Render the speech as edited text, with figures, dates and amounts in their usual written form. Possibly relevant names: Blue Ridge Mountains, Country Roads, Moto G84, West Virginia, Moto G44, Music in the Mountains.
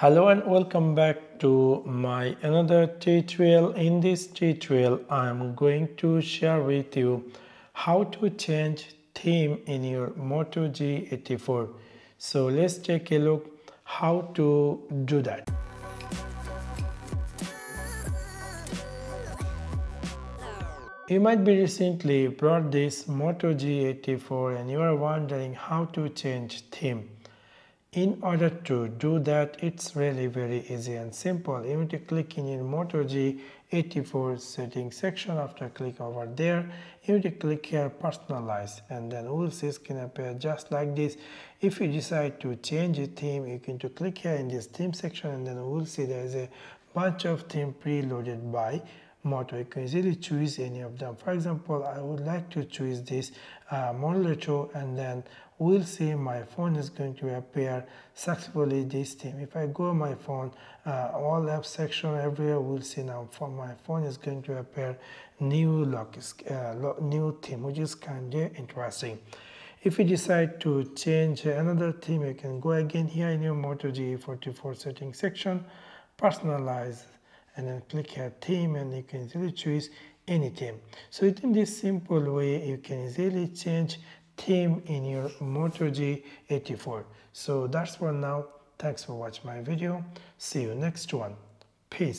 Hello and welcome back to my another tutorial. In this tutorial I'm going to share with you how to change theme in your Moto G84. So let's take a look how to do that. You might be recently bought this Moto G84 and you are wondering how to change theme. In order to do that, it's really very easy and simple. You need to click in your Moto G84 settings section. After click over there, you need to click here personalize, and then we'll see screen appear just like this. If you decide to change the theme, you can to click here in this theme section, and then we'll see there is a bunch of theme preloaded by Moto. You can easily choose any of them. For example, I would like to choose this Moto, and then we'll see my phone is going to appear successfully this theme. If I go my phone all apps section everywhere, we'll see now for my phone is going to appear new theme, which is kind of interesting. If you decide to change another theme, you can go again here in your Moto G44 settings section, personalize, and then click here theme, and you can easily choose any theme. So in this simple way you can easily change theme in your Moto G84. So that's for now. Thanks for watching my video. See you next one. Peace.